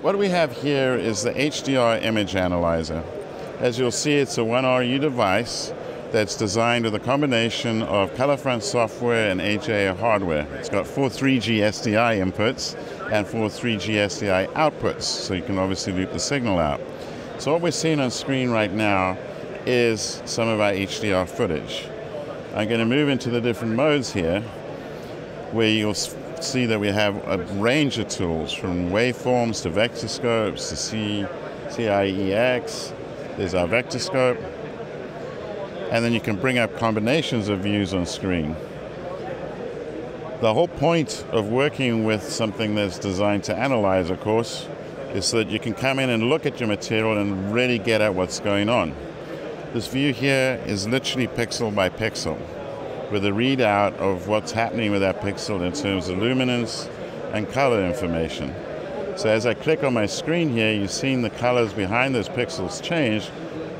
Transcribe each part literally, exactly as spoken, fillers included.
What we have here is the H D R image analyzer. As you'll see, it's a one R U device that's designed with a combination of Colorfront software and A J A hardware. It's got four three G S D I inputs and four three G S D I outputs, so you can obviously loop the signal out. So what we're seeing on screen right now is some of our H D R footage. I'm going to move into the different modes here, where you'll see that we have a range of tools, from waveforms to vector scopes to C I E X. There's our vector scope. And then you can bring up combinations of views on screen. The whole point of working with something that's designed to analyze, of course, is so that you can come in and look at your material and really get at what's going on. This view here is literally pixel by pixel, with a readout of what's happening with that pixel in terms of luminance and color information. So as I click on my screen here, you've seen the colors behind those pixels change,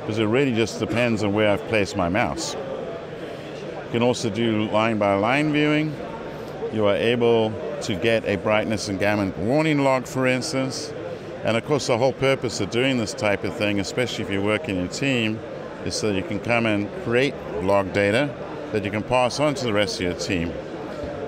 because it really just depends on where I've placed my mouse. You can also do line-by-line viewing. You are able to get a brightness and gamut warning log, for instance. And of course, the whole purpose of doing this type of thing, especially if you're working in a team, is so you can come and create log data that you can pass on to the rest of your team.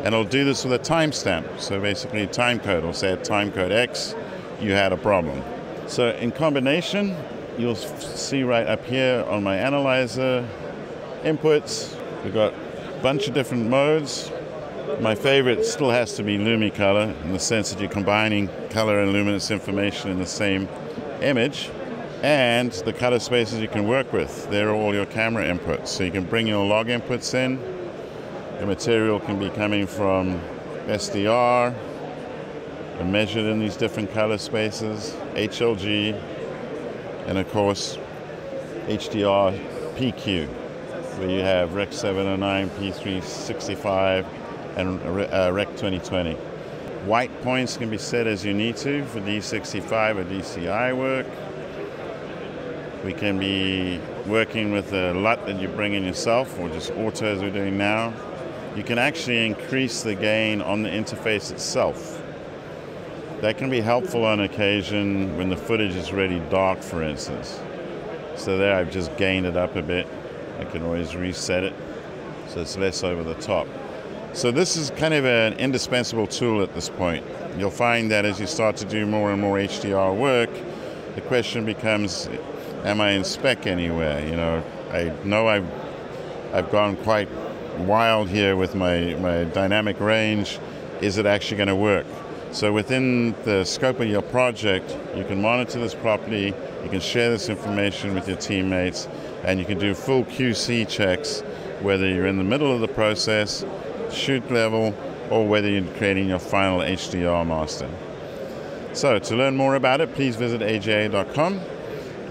And it'll do this with a timestamp. So basically a time code, it'll say at time code X, you had a problem. So in combination, you'll see right up here on my analyzer inputs, we've got a bunch of different modes. My favorite still has to be LumiColor, in the sense that you're combining color and luminance information in the same image. And the color spaces you can work with, they're all your camera inputs. So you can bring your log inputs in. The material can be coming from S D R, and measured in these different color spaces, H L G, and of course, H D R P Q, where you have Rec seven oh nine, P three sixty-five, and Rec twenty twenty. White points can be set as you need to for D sixty-five or D C I work. We can be working with a L U T that you bring in yourself, or just auto as we're doing now. You can actually increase the gain on the interface itself. That can be helpful on occasion when the footage is really dark, for instance. So there I've just gained it up a bit. I can always reset it so it's less over the top. So this is kind of an indispensable tool at this point. You'll find that as you start to do more and more H D R work, the question becomes, am I in spec anywhere? You know, I know I've, I've gone quite wild here with my, my dynamic range. Is it actually going to work? So within the scope of your project, you can monitor this properly, you can share this information with your teammates, and you can do full Q C checks, whether you're in the middle of the process, shoot level, or whether you're creating your final H D R master. So to learn more about it, please visit A J A dot com.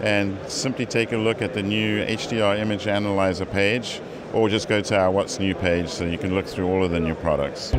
And simply take a look at the new H D R image analyzer page, or just go to our What's New page so you can look through all of the new products.